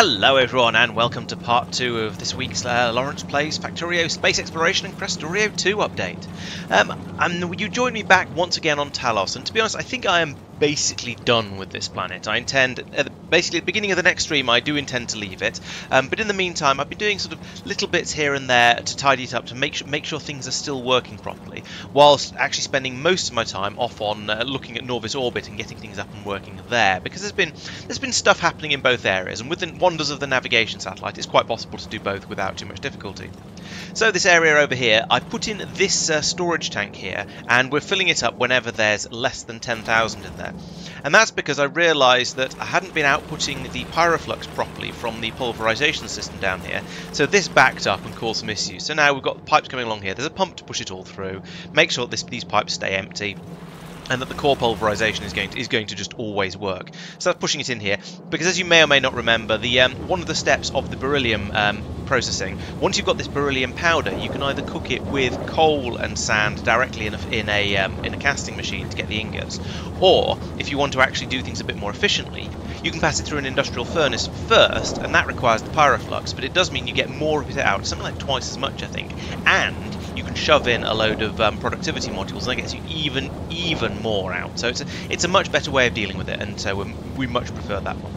Hello everyone and welcome to part 2 of this week's Lawrence Plays Factorio Space Exploration and Krastorio 2 update. And you join me back once again on Talos, and to be honest I think I am basically done with this planet. I intend, basically at the beginning of the next stream I do intend to leave it, but in the meantime I've been doing sort of little bits here and there to tidy it up, to make sure things are still working properly, whilst actually spending most of my time off on looking at Nauvis Orbit and getting things up and working there, because there's been stuff happening in both areas, and with the wonders of the navigation satellite it's quite possible to do both without too much difficulty. So this area over here, I put in this storage tank here, and we're filling it up whenever there's less than 10,000 in there. And that's because I realised that I hadn't been outputting the pyroflux properly from the pulverisation system down here, so this backed up and caused some issues. So now we've got the pipes coming along here, there's a pump to push it all through, make sure that these pipes stay empty, and that the core pulverisation is going to just always work. So that's pushing it in here, because as you may or may not remember, the one of the steps of the beryllium processing, once you've got this beryllium powder, you can either cook it with coal and sand directly in a casting machine to get the ingots, or if you want to actually do things a bit more efficiently, you can pass it through an industrial furnace first, and that requires the pyroflux, but it does mean you get more of it out, something like twice as much I think, and you can shove in a load of productivity modules, and that gets you even more out. So it's a much better way of dealing with it, and so we much prefer that one.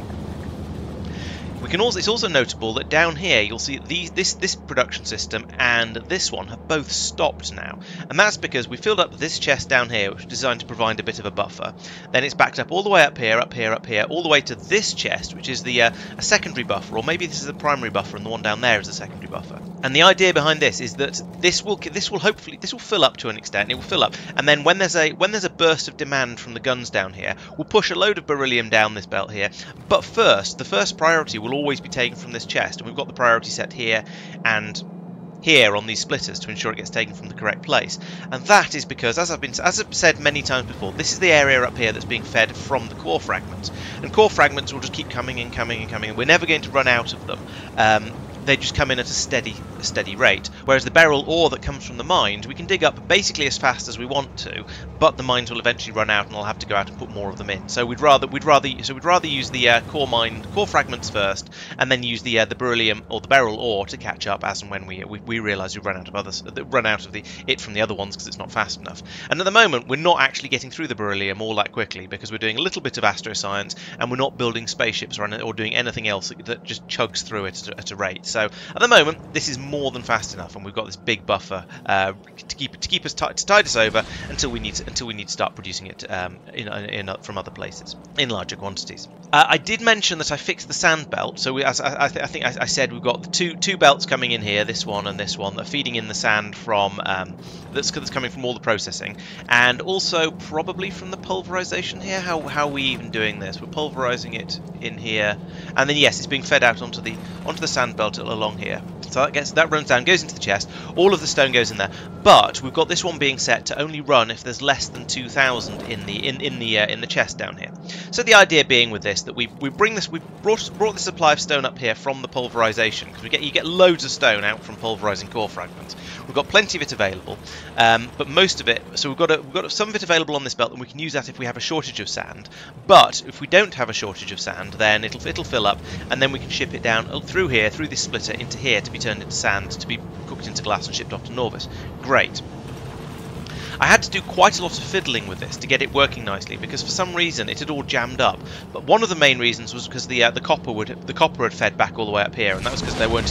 It's also notable that down here you'll see this production system and this one have both stopped now, and that's because we filled up this chest down here, which was designed to provide a bit of a buffer. Then it's backed up all the way up here, all the way to this chest, which is the a secondary buffer, or maybe this is the primary buffer, and the one down there is the secondary buffer. And the idea behind this is that this will hopefully fill up to an extent. It will fill up, and then when there's a burst of demand from the guns down here, we'll push a load of beryllium down this belt here. But first, the first priority will always be taken from this chest, and we've got the priority set here and here on these splitters to ensure it gets taken from the correct place. And that is because, as I've said many times before, this is the area up here that's being fed from the core fragments, and core fragments will just keep coming in. We're never going to run out of them. They just come in at a steady rate, whereas the beryl ore that comes from the mines we can dig up basically as fast as we want to, but the mines will eventually run out and I'll have to go out and put more of them in. So we'd rather use the core fragments first, and then use the beryllium or the beryl ore to catch up as and when we realise we run out of it from the other ones because it's not fast enough. And at the moment we're not actually getting through the beryllium all that quickly because we're doing a little bit of astroscience and we're not building spaceships or doing anything else that just chugs through it at a rate. So at the moment this is more than fast enough, and we've got this big buffer to tide us over until we need to start producing it from other places in larger quantities. I did mention that I fixed the sand belt, so I said we've got the two belts coming in here, this one and this one, that are feeding in the sand from that's coming from all the processing, and also probably from the pulverization here. How are we even doing this? We're pulverizing it in here, and then yes, it's being fed out onto the sand belt along here. So that runs down, goes into the chest, all of the stone goes in there, but we've got this one being set to only run if there's less than 2,000 in the chest down here. So the idea being with this that we brought the supply of stone up here from the pulverization, because you get loads of stone out from pulverizing core fragments. We've got plenty of it available, but most of it, so we've got some of it available on this belt, and we can use that if we have a shortage of sand. But if we don't have a shortage of sand, then it'll fill up, and then we can ship it down through here, through this splitter into here to be turned into sand, to be cooked into glass and shipped off to Nauvis. Great. I had to do quite a lot of fiddling with this to get it working nicely, because for some reason it had all jammed up. But one of the main reasons was because the copper had fed back all the way up here, and that was because there weren't.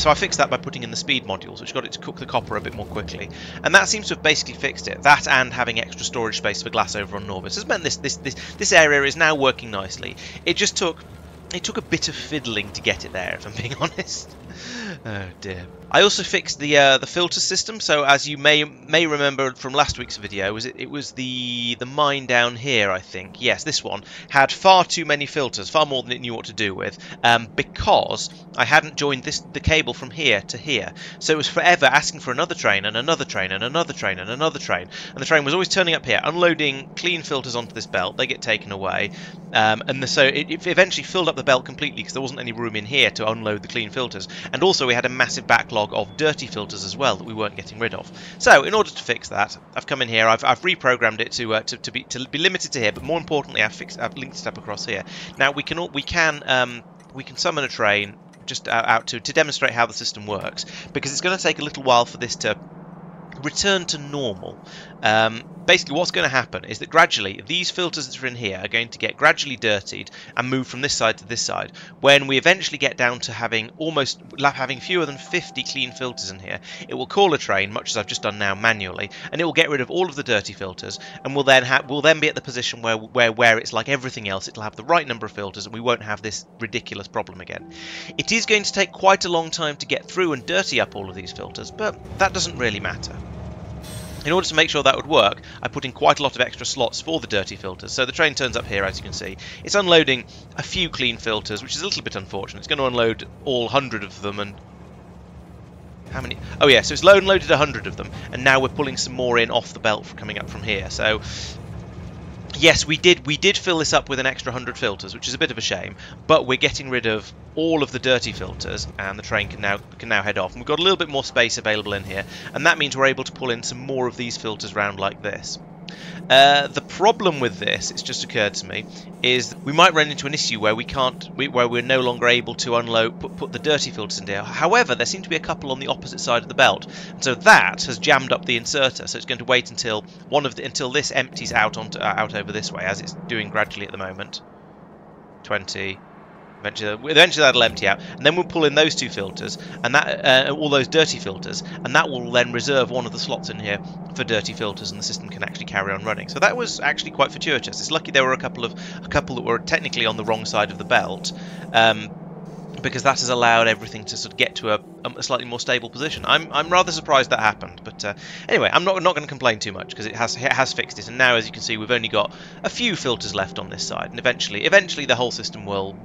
So I fixed that by putting in the speed modules, which got it to cook the copper a bit more quickly, and that seems to have basically fixed it. That and having extra storage space for glass over on Nauvis has meant this area is now working nicely. It took a bit of fiddling to get it there, if I'm being honest. Oh dear. I also fixed the filter system. So as you may remember from last week's video, it was the mine down here, I think. Yes, this one had far too many filters, far more than it knew what to do with, because I hadn't joined the cable from here to here. So it was forever asking for another train and another train and another train and another train, and the train was always turning up here, unloading clean filters onto this belt. They get taken away, so it eventually filled up the belt completely because there wasn't any room in here to unload the clean filters, and also we had a massive backlog of dirty filters as well that we weren't getting rid of. So in order to fix that, I've come in here, I've reprogrammed it to be limited to here, but more importantly I've linked it up across here. Now we can we can summon a train just out to demonstrate how the system works, because it's going to take a little while for this to return to normal. Basically what's going to happen is that gradually these filters that are in here are going to get gradually dirtied and move from this side to this side. When we eventually get down to having having fewer than 50 clean filters in here, it will call a train, much as I've just done now manually, and it will get rid of all of the dirty filters, and we'll then be at the position where it's like everything else. It'll have the right number of filters and we won't have this ridiculous problem again. It is going to take quite a long time to get through and dirty up all of these filters, but that doesn't really matter. In order to make sure that would work, I put in quite a lot of extra slots for the dirty filters. So the train turns up here, as you can see. It's unloading a few clean filters, which is a little bit unfortunate. It's going to unload all 100 of them, and... how many? Oh yeah, so it's unloaded 100 of them, and now we're pulling some more in off the belt for coming up from here. So... yes, we did fill this up with an extra 100 filters, which is a bit of a shame, but we're getting rid of all of the dirty filters and the train can now head off. And we've got a little bit more space available in here, and that means we're able to pull in some more of these filters round like this. The problem with this, it's just occurred to me, is that we might run into an issue where we're no longer able to put the dirty filters in there. However, there seem to be a couple on the opposite side of the belt, and so that has jammed up the inserter. So it's going to wait until until this empties out out over this way, as it's doing gradually at the moment. 20. Eventually that'll empty out, and then we'll pull in those two filters, and that all those dirty filters, and that will then reserve one of the slots in here for dirty filters, and the system can actually carry on running. So that was actually quite fortuitous. It's lucky there were a couple that were technically on the wrong side of the belt, because that has allowed everything to sort of get to a slightly more stable position. I'm rather surprised that happened, but anyway, I'm not going to complain too much, because it has fixed it, and now, as you can see, we've only got a few filters left on this side, and eventually the whole system will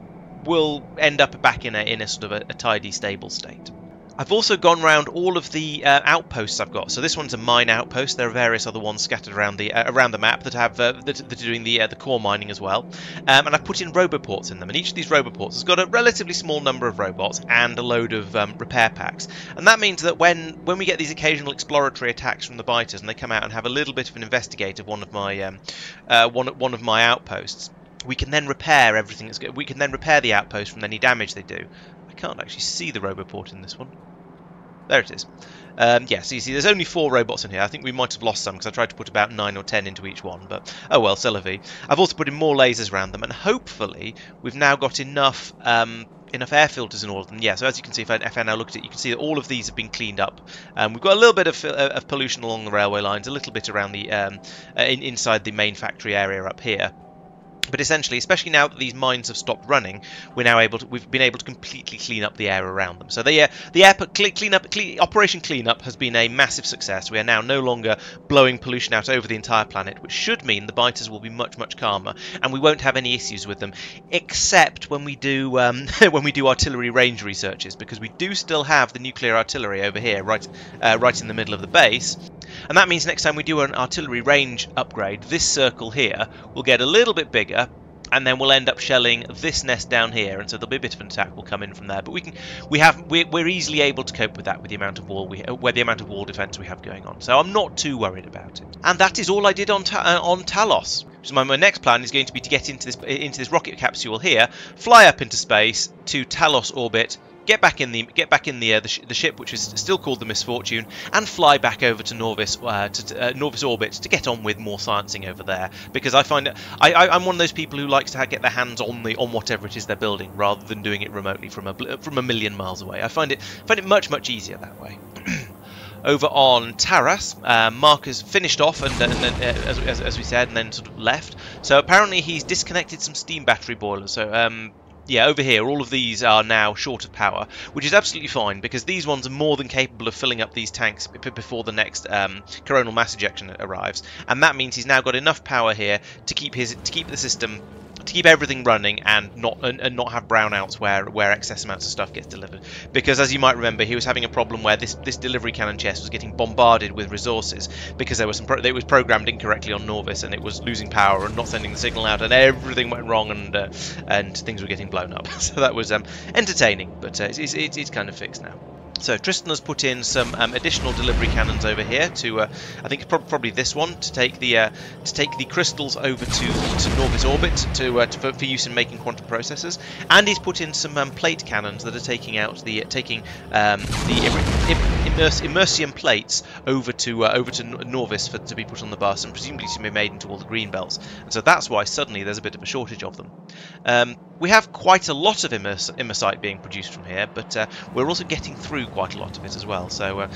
end up back in a sort of a tidy, stable state. I've also gone round all of the outposts I've got. So this one's a mine outpost. There are various other ones scattered around the map that have that are doing the core mining as well. And I've put in roboports in them. And each of these roboports has got a relatively small number of robots and a load of repair packs. And that means that when we get these occasional exploratory attacks from the biters, and they come out and have a little bit of an investigate of one of my outposts, we can then repair everything that's good. We can then repair the outpost from any damage they do. I can't actually see the roboport in this one. There it is. Yeah, so you see there's only 4 robots in here. I think we might have lost some because I tried to put about 9 or 10 into each one, but oh well, c'est la vie. I've also put in more lasers around them, and hopefully we've now got enough air filters in all of them. Yeah, so as you can see, if I now look at it, you can see that all of these have been cleaned up. We've got a little bit of pollution along the railway lines, a little bit around the inside the main factory area up here. But essentially, especially now that these mines have stopped running, we've been able to completely clean up the air around them. So Operation Cleanup has been a massive success. We are now no longer blowing pollution out over the entire planet, which should mean the biters will be much, much calmer, and we won't have any issues with them, except when we do artillery range researches, because we do still have the nuclear artillery over here, right in the middle of the base. And that means next time we do an artillery range upgrade, this circle here will get a little bit bigger, and then we'll end up shelling this nest down here, and so there'll be a bit of an attack will come in from there. But we're easily able to cope with that with the amount of wall defense we have going on. So I'm not too worried about it. And that is all I did on Talos. So my next plan is going to be to get into this rocket capsule here, fly up into space to Talos orbit, get back in the ship, which is still called the Misfortune, and fly back over to Nauvis Orbit to get on with more sciencing over there, because I find that I'm one of those people who likes to get their hands on whatever it is they're building rather than doing it remotely from a million miles away. I find it much easier that way. Over on Taras, Mark has finished off and then, as we said, and then sort of left. So apparently he's disconnected some steam battery boilers. So yeah, over here, all of these are now short of power, which is absolutely fine, because these ones are more than capable of filling up these tanks before the next coronal mass ejection arrives, and that means he's now got enough power here to keep everything running and not have brownouts where excess amounts of stuff gets delivered. Because as you might remember, he was having a problem where this delivery cannon chest was getting bombarded with resources because it was programmed incorrectly on Nauvis, and it was losing power and not sending the signal out, and everything went wrong, and things were getting blown up. So that was entertaining, but it's kind of fixed now. So Tristan has put in some additional delivery cannons over here to, I think probably this one, to take the crystals over to Nauvis Orbit for use in making quantum processors, and he's put in some plate cannons that are taking out the immersion plates over to Nauvis to be put on the bus and presumably to be made into all the green belts. And so that's why suddenly there's a bit of a shortage of them. We have quite a lot of immersite being produced from here, but we're also getting through quite a lot of it as well. So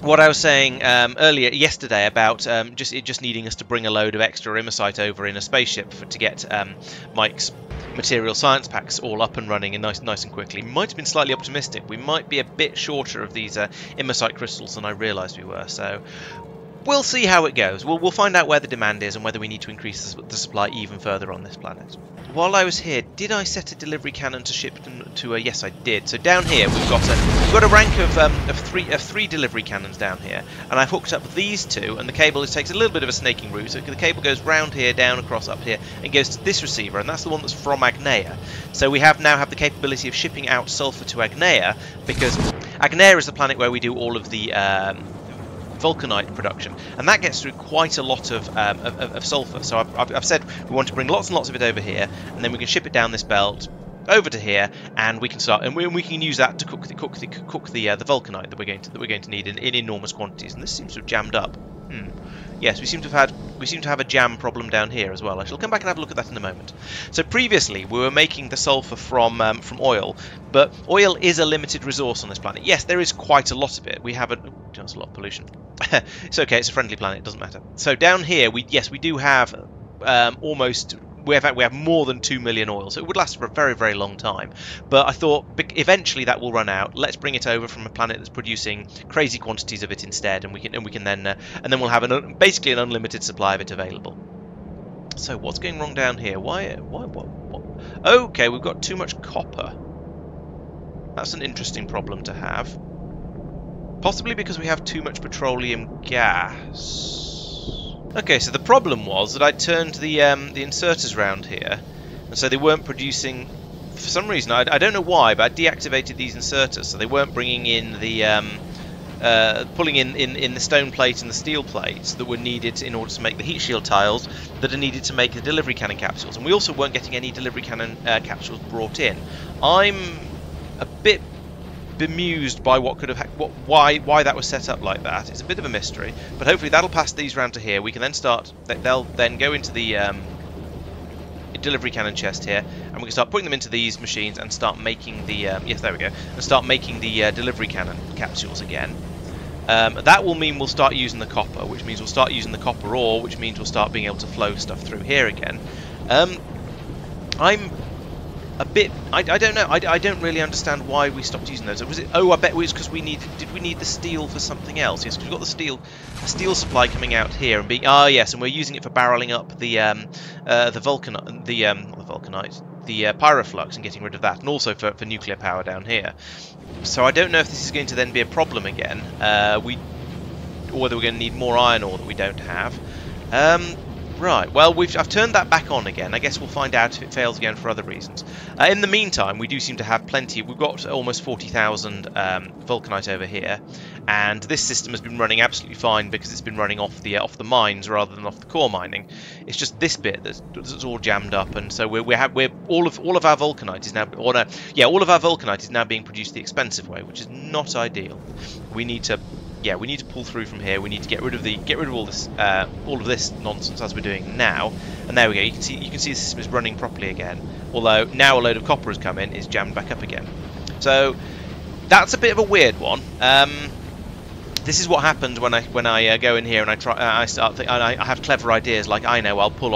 what I was saying earlier yesterday about it just needing us to bring a load of extra immersite over in a spaceship to get Mike's material science packs all up and running and nice and quickly might have been slightly optimistic. We might be a bit shorter of these immersite crystals than I realised we were. So we'll see how it goes. We'll find out where the demand is and whether we need to increase the supply even further on this planet. While I was here, did I set a delivery cannon to ship to a... Yes, I did. So down here we've got a rank of three delivery cannons down here, and I've hooked up these two, and the cable takes a little bit of a snaking route. So the cable goes round here, down, across, up here, and goes to this receiver, and that's the one that's from Agnea. So we have now have the capability of shipping out sulfur to Agnea, because Agnea is the planet where we do all of the vulcanite production, and that gets through quite a lot of sulfur. So I've said we want to bring lots and lots of it over here, and then we can ship it down this belt over to here, and we can start, and we can use that to cook the vulcanite that we're going to need in enormous quantities. And this seems to have jammed up. Yes, we seem to have a jam problem down here as well. I shall come back and have a look at that in a moment. So previously we were making the sulfur from oil, but oil is a limited resource on this planet. Yes, there is quite a lot of it. We have a that's a lot of pollution. It's okay. It's a friendly planet. It doesn't matter. So down here, we do have almost. We have more than 2 million oil, so it would last for a very, very long time. But I thought eventually that will run out. Let's bring it over from a planet that's producing crazy quantities of it instead, and we can then we'll have basically an unlimited supply of it available. So what's going wrong down here? Why what? Okay, we've got too much copper. That's an interesting problem to have. Possibly because we have too much petroleum gas. Okay, so the problem was that I turned the inserters round here, and so they weren't producing. For some reason, I don't know why, but I deactivated these inserters, so they weren't bringing in the pulling in the stone plate and the steel plates that were needed in order to make the heat shield tiles that are needed to make the delivery cannon capsules, and we also weren't getting any delivery cannon capsules brought in. I'm a bit bemused by why that was set up like that. It's a bit of a mystery, but hopefully that'll pass these round to here. We can then start. They'll then go into the delivery cannon chest here, and we can start putting them into these machines and start making the yes, there we go, and start making the delivery cannon capsules again. That will mean we'll start using the copper, which means we'll start using the copper ore, which means we'll start being able to flow stuff through here again. I'm a bit. I don't know. I don't really understand why we stopped using those. Was it? Oh, I bet it was because we needed. Did we need the steel for something else? Yes, because we've got the steel supply coming out here and being. Ah, yes, and we're using it for barreling up the pyroflux and getting rid of that, and also for nuclear power down here. So I don't know if this is going to then be a problem again. Or whether we're going to need more iron ore that we don't have. Right, well, I've turned that back on again. I guess we'll find out if it fails again for other reasons. In the meantime, we do seem to have plenty. We've got almost 40,000 vulcanite over here, and this system has been running absolutely fine because it's been running off the mines rather than off the core mining. It's just this bit that's all jammed up, and so we're all of our vulcanite is now, or no, yeah, all of our vulcanite is now being produced the expensive way, which is not ideal. We need to. Yeah, we need to pull through from here. We need to get rid of all of this nonsense as we're doing now. And there we go. You can see the system is running properly again. Although now a load of copper has come in, it's jammed back up again. So that's a bit of a weird one. This is what happens when I go in here and I have clever ideas, like I'll pull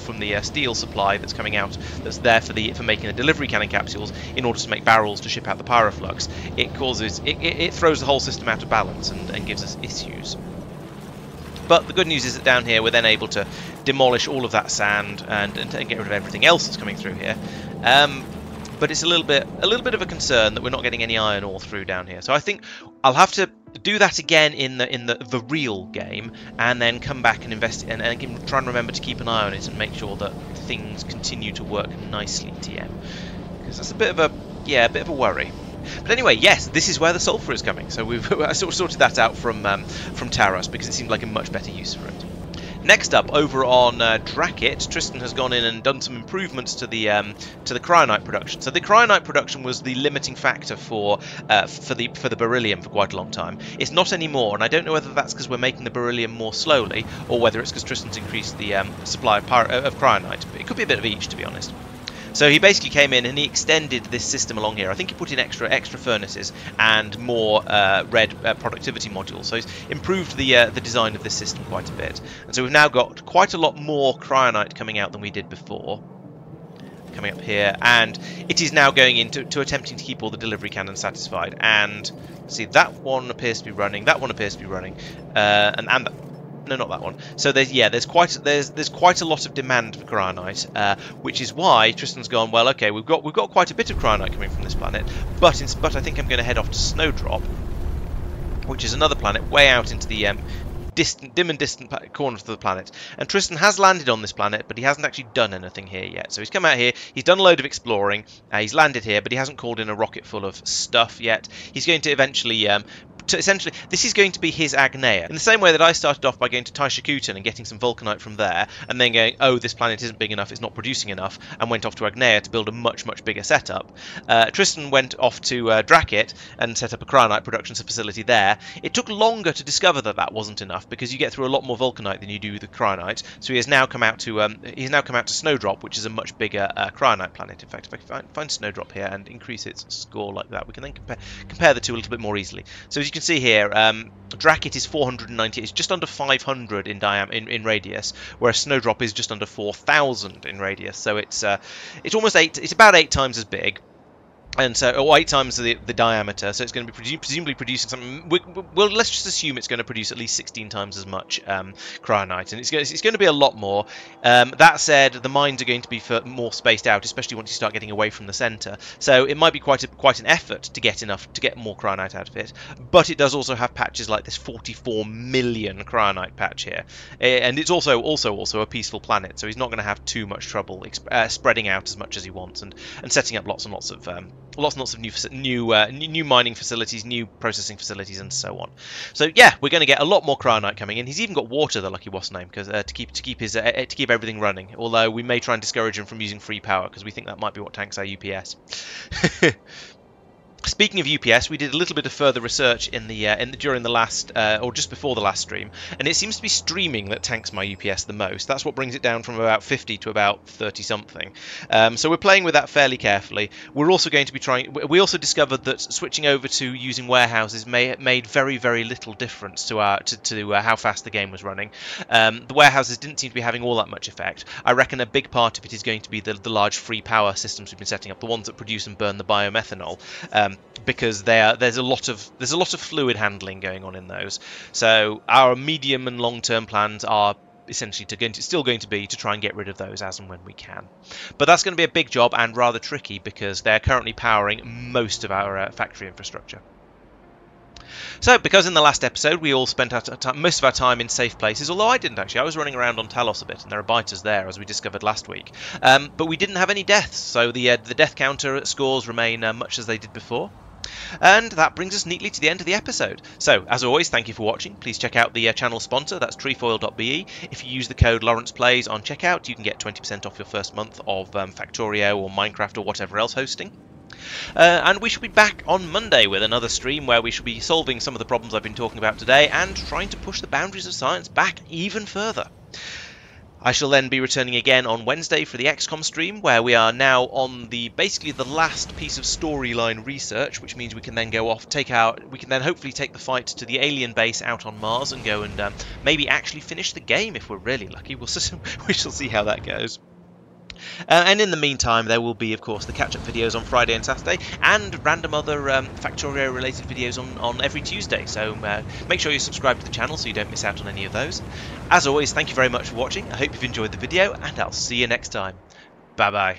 from the steel supply that's coming out, that's there for making the delivery cannon capsules in order to make barrels to ship out the pyroflux. It causes it throws the whole system out of balance and gives us issues. But the good news is that down here we're then able to demolish all of that sand and get rid of everything else that's coming through here. But it's a little bit of a concern that we're not getting any iron ore through down here. So I think I'll have to do that again in the real game, and then come back and invest and try and remember to keep an eye on it and make sure that things continue to work nicely, TM, because that's a bit of a worry. But anyway, yes, this is where the sulfur is coming. So we've I sort of sorted that out from Taras because it seemed like a much better use for it. Next up, over on Dracit, Tristan has gone in and done some improvements to the cryonite production. So the cryonite production was the limiting factor for the beryllium for quite a long time. It's not anymore, and I don't know whether that's because we're making the beryllium more slowly, or whether it's because Tristan's increased the supply of cryonite. But it could be a bit of each, to be honest. So he basically came in and he extended this system along here. I think he put in extra furnaces and more red productivity modules. So he's improved the design of this system quite a bit. And so we've now got quite a lot more cryonite coming out than we did before. Coming up here, and it is now going into attempting to keep all the delivery cannons satisfied. And see, that one appears to be running. That one appears to be running, and that. No, not that one. So there's quite a lot of demand for cryonite, which is why Tristan's gone, well, okay, we've got quite a bit of cryonite coming from this planet, but I think I'm going to head off to Snowdrop, which is another planet way out into the dim and distant corners of the planet. And Tristan has landed on this planet, but he hasn't actually done anything here yet. So he's come out here, he's done a load of exploring, he's landed here, but he hasn't called in a rocket full of stuff yet. He's going to eventually. Essentially, this is going to be his Agnea. In the same way that I started off by going to Taishakutan and getting some vulcanite from there, and then going, oh, this planet isn't big enough, it's not producing enough, and went off to Agnea to build a much bigger setup. Tristan went off to Dracit and set up a cryonite production facility there. It took longer to discover that that wasn't enough because you get through a lot more vulcanite than you do with the cryonite. So he has now come out to Snowdrop, which is a much bigger cryonite planet. In fact, if I find Snowdrop here and increase its score like that, we can then compare the two a little bit more easily. So as you can see here, Dracit is 490, it's just under 500 in radius, whereas Snowdrop is just under 4,000 in radius. So it's almost about eight times as big, and so or 8 times the diameter. So it's going to be presumably producing something. Well, let's just assume it's going to produce at least 16 times as much cryonite, and it's going to be a lot more. That said, the mines are going to be more spaced out, especially once you start getting away from the centre. So it might be quite an effort to get more cryonite out of it. But it does also have patches like this 44 million cryonite patch here, and it's also a peaceful planet, so he's not going to have too much trouble spreading out as much as he wants and setting up lots and lots of new mining facilities, new processing facilities, and so on. So yeah, we're going to get a lot more cryonite coming in. He's even got water, the lucky wasp name, because to keep everything running. Although we may try and discourage him from using free power because we think that might be what tanks our UPS. Speaking of UPS, we did a little bit of further research during the last or just before the last stream, and it seems to be streaming that tanks my UPS the most. That's what brings it down from about 50 to about 30 something. So we're playing with that fairly carefully. We're also going to be trying. We also discovered that switching over to using warehouses made very little difference to how fast the game was running. The warehouses didn't seem to be having all that much effect. I reckon a big part of it is going to be the large free power systems we've been setting up, the ones that produce and burn the biomethanol. Because there's a lot of fluid handling going on in those. So our medium and long-term plans are essentially still going to be to try and get rid of those as and when we can. But that's going to be a big job and rather tricky because they're currently powering most of our factory infrastructure. So, because in the last episode we all spent most of our time in safe places, although I didn't actually, I was running around on Talos a bit, and there are biters there, as we discovered last week. But we didn't have any deaths, so the death counter scores remain much as they did before. And that brings us neatly to the end of the episode. So, as always, thank you for watching. Please check out the channel sponsor, that's treefoil.be. If you use the code LawrencePlays on checkout, you can get 20% off your first month of Factorio or Minecraft or whatever else hosting. And we shall be back on Monday with another stream where we shall be solving some of the problems I've been talking about today and trying to push the boundaries of science back even further. I shall then be returning again on Wednesday for the XCOM stream, where we are now on basically the last piece of storyline research, which means we can then go off, we can then hopefully take the fight to the alien base out on Mars and go and maybe actually finish the game if we're really lucky. We shall see how that goes. And in the meantime, there will be, of course, the catch-up videos on Friday and Saturday, and random other Factorio-related videos on every Tuesday. So make sure you subscribe to the channel so you don't miss out on any of those. As always, thank you very much for watching. I hope you've enjoyed the video, and I'll see you next time. Bye-bye.